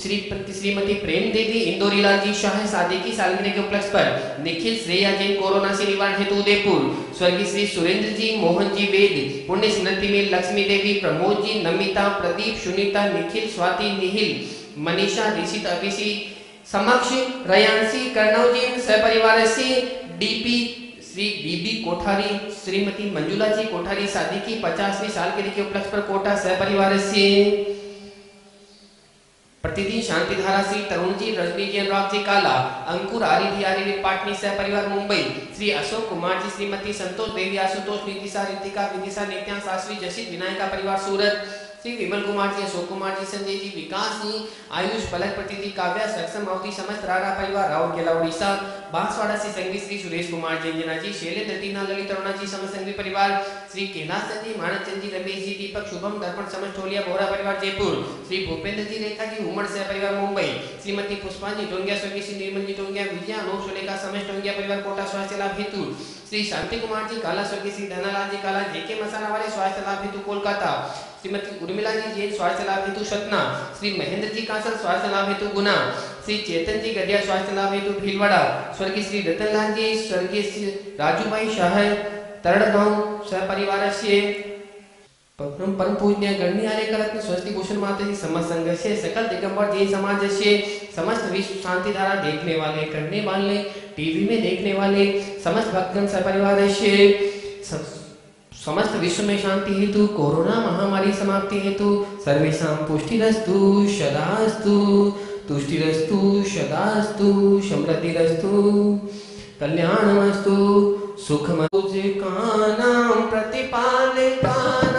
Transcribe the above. श्रीमती प्रेम देवी इंदौरीलाल जी शाह शादी की सालगिरह के उपलक्ष्य पर निखिल श्रेया जैन कोरोना से निवारण हेतु उदयपुर, स्वर्गीय श्री सुरेंद्र जी मोहन जी वेद पुण्य स्मृति में लक्ष्मी देवी प्रमोद जी नमिता प्रदीप सुनीता निखिल स्वाति निहिल मनीषा ऋषित अभिषी समक्ष रयांशी कर्णव जी सहपरिवार से डीपी श्री बीबी कोठारी श्रीमती मंजुला जी कोठारी शादी की 50वीं सालगिरह के उपलक्ष्य पर कोटा सहपरिवार से प्रतिदिन शांति धारा श्री तरुण जी रजनी जी अनुराग जी काला अंकुर आरिधि पाटनी सह परिवार मुंबई श्री अशोक कुमार जी श्रीमती संतोष देवी आशुतोष नितिशा रितिका विदिशा नित्या सासवी जशित विनायका परिवार सूरत श्री विमल कुमार जी अशोक कुमार जी संजय जी विकास जी आयुष पलक प्रतिदि काव्या सक्षम अवधि समस्त रारा परिवार राउरकेला उड़ीसा बांसवाड़ा से संगीत श्री सुरेश कुमार जी अंजना जी शैलेन्द्र दीना ललित अरुणा जी समस्त संगीत परिवार श्री कैलाश जी मानस चंद जी रमेश जी दीपक शुभम दर्पण समस्त ठोलिया बोहरा परिवार जयपुर श्री भूपेंद्र जी रेखा जी उमड़ सह परिवार मुंबई श्रीमती पुष्पांजी टोंगिया स्वर्गीय श्री निर्मल जी टोंगिया विजया अनूप सुलेखा समस्त टोंगिया परिवार कोटा स्वास्थ्य लाभ हेतु श्री शांति कुमार जी काला स्वर्गीय श्री धनालाल जी काला जेके मसाला वाले स्वास्थ्य लाभ हेतु कोलकाता श्रीमती उर्मिला जी जैन स्वास्थ्य लाभ हेतु सतना श्री महेंद्र जी कांसल स्वास्थ्य लाभ हेतु गुना श्री चेतन जी गढ़िया स्वास्थ्य लाभ हेतु भीलवाड़ा स्वर्गीय श्री रतनलाल जी स्वर्गीय श्री राजू भाई शाह तरणगांव सहपरिवार से परम पूज्य गणनी आर्यकरत्न स्वस्ति भूषण माताजी समस्त संघ से सकल दिगंबर जैन समाज से समस्त विश्व शांति धारा देखने वाले करने वाले टीवी में देखने वाले समस्त भक्तगण सहपरिवार से समस्त विश्व में शांति हेतु कोरोना महामारी समाप्ति हेतु सर्वेषां पुष्टिरस्तु सदास्तु तुष्टिरस्तु सदास्तु समृद्धिरस्तु कल्याणमस्तु सुखमस्तु कानां प्रतिपालय